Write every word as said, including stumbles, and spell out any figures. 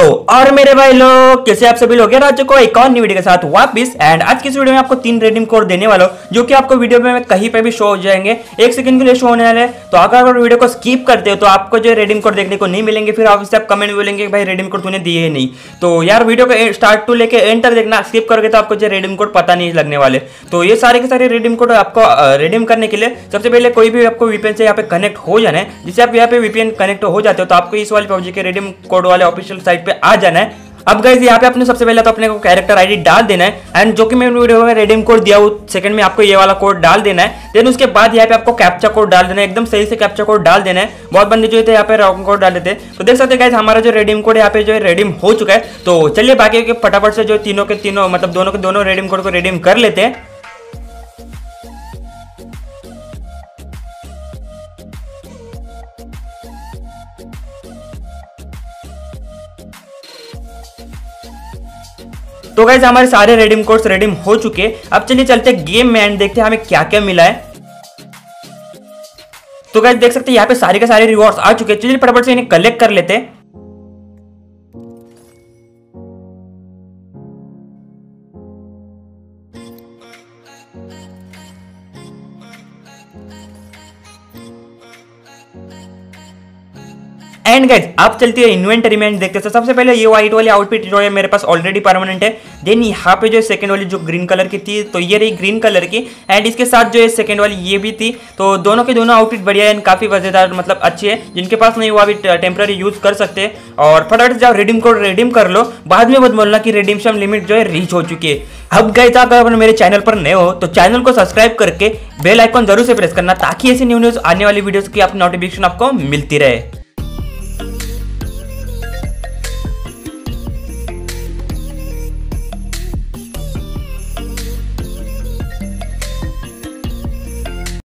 तो और मेरे भाई लोग कैसे आप सभी लोग, राज्य को एक और न्यू वीडियो के साथ वापस। एंड आज की इस वीडियो में आपको तीन रेडीम कोड देने वाला हूं जो कि आपको वीडियो में कहीं पे भी शो हो जाएंगे, एक सेकंड के लिए शो होने वाले। तो अगर आप वीडियो को स्किप करते हो तो आपको जो रेडीम कोड देखने को नहीं मिलेंगे, फिर आप इससे आप कमेंट बोलेंगे भाई रेडीम कोड तूने दिए नहीं। तो यार वीडियो को स्टार्ट टू लेके एंड तक देखना, स्किप करोगे तो आपको जो रेडीम कोड पता नहीं लगने वाले। तो ये सारे के सारे रेडीम कोड आपको रेडीम करने के लिए सबसे पहले कोई भी आपको वीपीएन से यहाँ पे कनेक्ट हो जाना है। जिससे आप यहाँ पे वीपीएन कनेक्ट हो जाते हो तो आपको इस वाले पबजी के रेडीम कोड वाले ऑफिशियल साइट पे आ जाना है। अब गाइस यहाँ पे अपने सबसे पहले तो अपने को कैरेक्टर आईडी डाल देना है, एंड जो कि मैं वीडियो में रेडीम कोड दिया हूँ सेकंड में आपको ये वाला कोड डाल देना है। देन उसके बाद यहाँ पे आपको कैप्चा कोड डाल देना है, एकदम सही से कैप्चा कोड डाल देना है। बहुत बंदे जो थे यहाँ पे रॉन्ग कोड डाल देते, तो देख सकते हैं गाइस हमारा जो रेडीम कोड यहाँ पे जो रेडीम हो चुका है। तो चलिए बाकी के फटाफट से जो तीनों के तीनों मतलब दोनों के दोनों रेडीम कोड को रेडीम कर लेते हैं। तो गाइस हमारे सारे रेडीम कोड्स रेडीम हो चुके। अब चलिए चलते गेम में एंड देखते हैं हमें क्या क्या मिला है। तो गाइस देख सकते हैं यहाँ पे सारे के सारे रिवॉर्ड्स आ चुके हैं। चलिए फटाफट से इन्हें कलेक्ट कर लेते हैं। एंड गाइज आप चलती है इन्वेंटरी में देखते हैं। सबसे पहले ये व्हाइट वाली आउटफिट जो है मेरे पास ऑलरेडी परमानेंट है। देन यहाँ पे जो सेकंड वाली जो ग्रीन कलर की थी तो ये रही ग्रीन कलर की, एंड इसके साथ जो है सेकंड वाली ये भी थी। तो दोनों के दोनों आउटफिट बढ़िया है, काफ़ी मजेदार मतलब अच्छी है। जिनके पास नहीं हुआ अभी टेम्प्रेरी यूज़ कर सकते हैं। और फटाफट जाओ रिडीम कोड रिडीम कर लो, बाद में मत बोलना कि रिडीम्शन लिमिट जो है रीच हो चुकी है। अब गाइज अगर मेरे चैनल पर नए हो तो चैनल को सब्सक्राइब करके बेल आइकॉन जरूर से प्रेस करना, ताकि ऐसी न्यू न्यूज़ आने वाली वीडियोज़ की आप नोटिफिकेशन आपको मिलती रहे।